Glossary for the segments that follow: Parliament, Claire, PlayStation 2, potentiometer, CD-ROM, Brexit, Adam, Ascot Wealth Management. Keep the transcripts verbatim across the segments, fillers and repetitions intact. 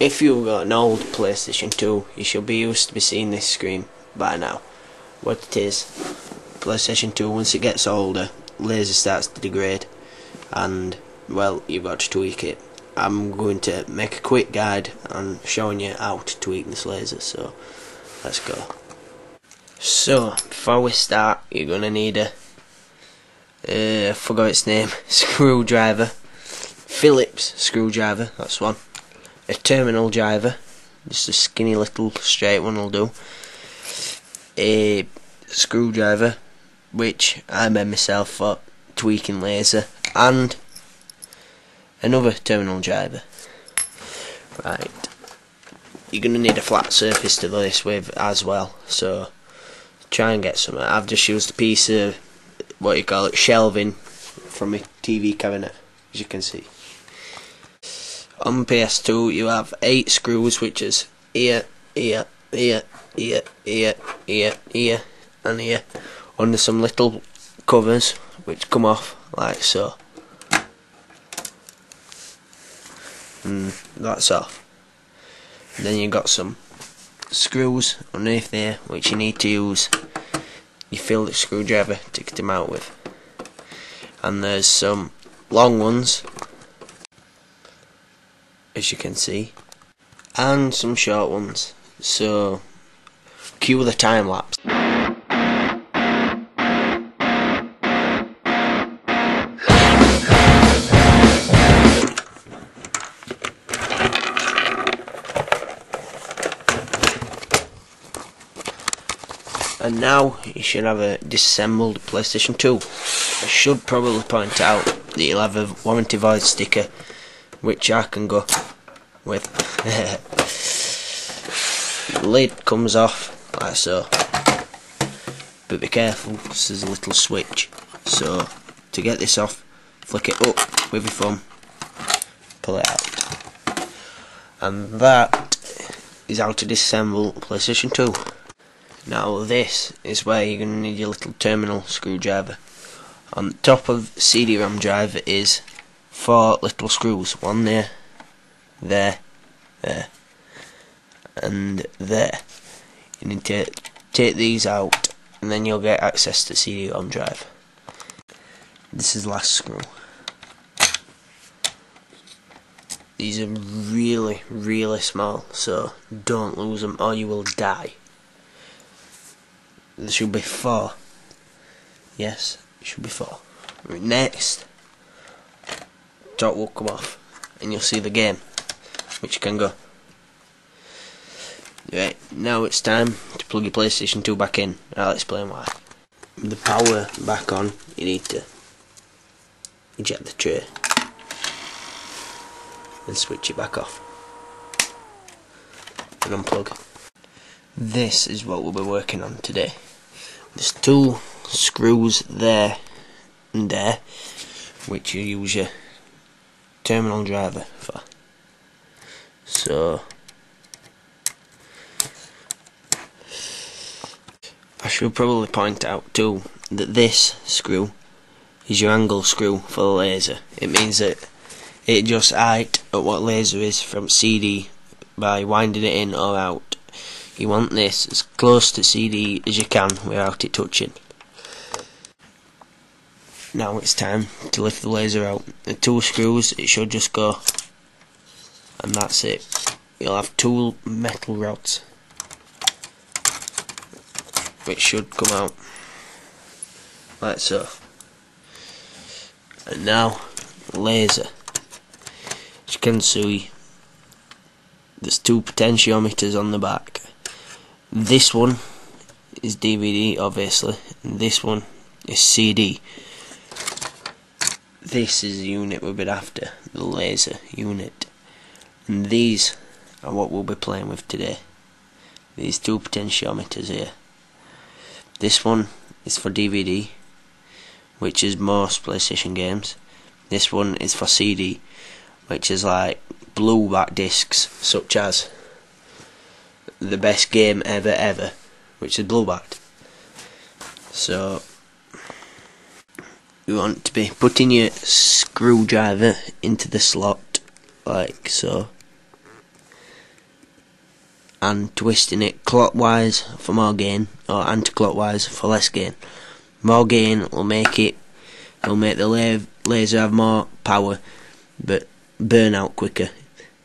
If you've got an old PlayStation two, you should be used to be seeing this screen by now. What it is, PlayStation two, once it gets older, laser starts to degrade, and well, you've got to tweak it. I'm going to make a quick guide on showing you how to tweak this laser, so let's go. So before we start, you're going to need a uh, I forgot its name, screwdriver, Phillips screwdriver, that's one. A terminal driver, just a skinny little straight one will do. A screwdriver, which I made myself for tweaking laser, and another terminal driver. Right, you're gonna need a flat surface to do this with as well, so try and get some. I've just used a piece of what you call it shelving from a T V cabinet, as you can see. On P S two you have eight screws, which is here, here, here, here, here, here, here and here, under some little covers which come off like so, and that's off. And then you've got some screws underneath there which you need to use your Phillips screwdriver to get them out with, and there's some long ones, as you can see, and some short ones, so cue the time lapse. And now you should have a disassembled PlayStation two. I should probably point out that you'll have a warranty void sticker, which I can go with. The lid comes off like so, but be careful because there's a little switch, so to get this off, flick it up with your thumb, pull it out, and that is how to disassemble PlayStation two. Now this is where you're going to need your little terminal screwdriver. On the top of C D ROM driver is four little screws, one there, there, there, and there. You need to take these out and then you'll get access to C D ROM drive. This is the last screw. These are really, really small, so don't lose them or you will die. There should be four. Yes, it should be four. Right, next, top will come off and you'll see the game, which can go. Right, now it's time to plug your PlayStation two back in. I'll explain why. With the power back on, you need to eject the tray and switch it back off and unplug. This is what we'll be working on today. There's two screws there and there, which you use your terminal driver for. So I should probably point out too that this screw is your angle screw for the laser. It means that it just height at what laser is from C D by winding it in or out. You want this as close to C D as you can without it touching. Now it's time to lift the laser out. The two screws, it should just go, and that's it. You'll have two metal rods which should come out like so. And now laser, as you can see, there's two potentiometers on the back. This one is D V D obviously, and this one is C D. This is the unit we've been after, the laser unit. And these are what we'll be playing with today. These two potentiometers here. This one is for D V D, which is most PlayStation games. This one is for C D, which is like blue back discs, such as the best game ever ever, which is blue backed. So you want to be putting your screwdriver into the slot like so, and twisting it clockwise for more gain, or anti-clockwise for less gain. More gain will make it, will make the la laser have more power, but burn out quicker.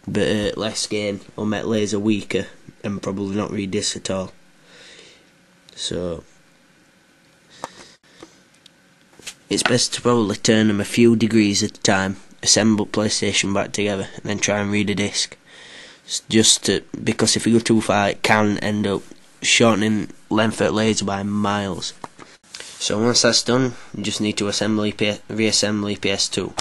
But uh, less gain will make laser weaker and probably not read this at all. So it's best to probably turn them a few degrees at a time, assemble PlayStation back together, and then try and read a disc. Just to, because if you go too far, it can end up shortening length of laser by miles. So once that's done, you just need to assemble, reassemble P S two.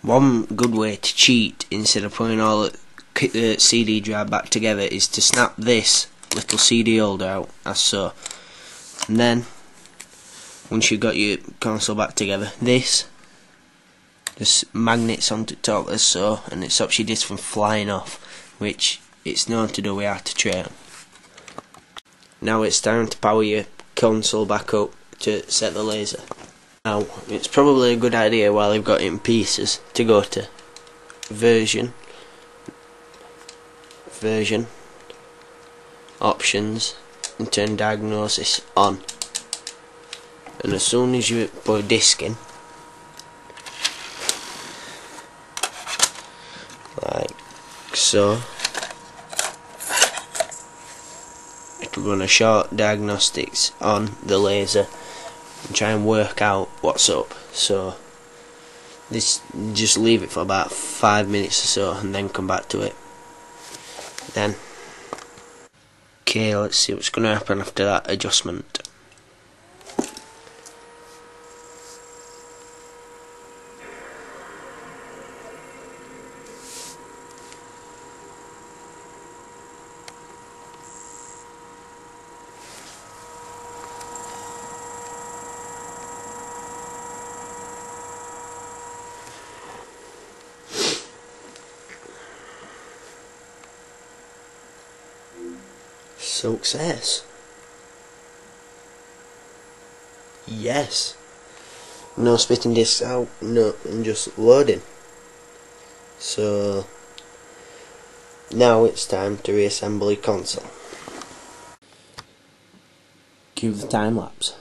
One good way to cheat instead of putting all the C D drive back together is to snap this little C D holder out as so. And then, once you've got your console back together, this just magnets onto the top as so, and it stops your disc from flying off, which it's known to do with Artitrail. Now it's time to power your console back up to set the laser. Now, it's probably a good idea while you've got it in pieces to go to version, version, options, and turn diagnosis on. And as soon as you put a disc in, like so, it'll run a short diagnostics on the laser and try and work out what's up. So this, just leave it for about five minutes or so and then come back to it. Then okay, let's see what's going to happen after that adjustment. Success. Yes. No spitting discs out, no, and just loading. So now it's time to reassemble your console. Cue the time lapse.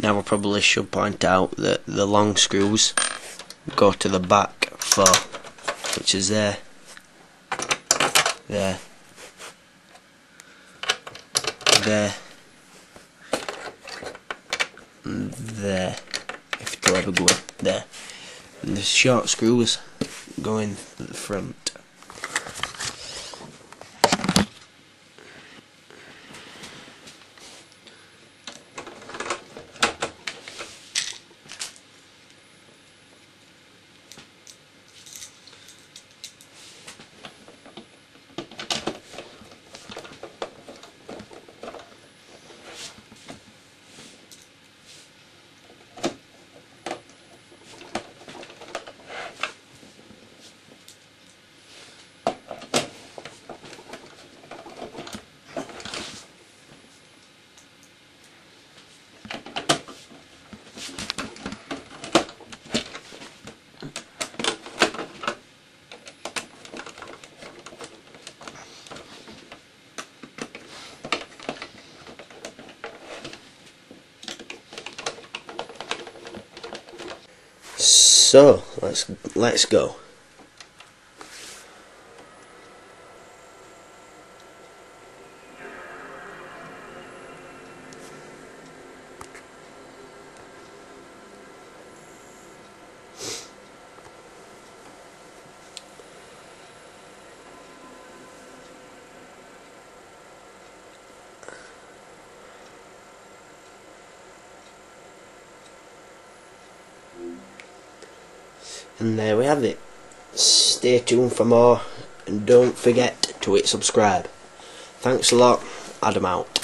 Now I probably should point out that the long screws go to the back four, which is there, there, there, and there, if it'll ever go there. And the short screws go in at the front. So let's let's go. And there we have it. Stay tuned for more, and don't forget to hit subscribe. Thanks a lot. Adam out.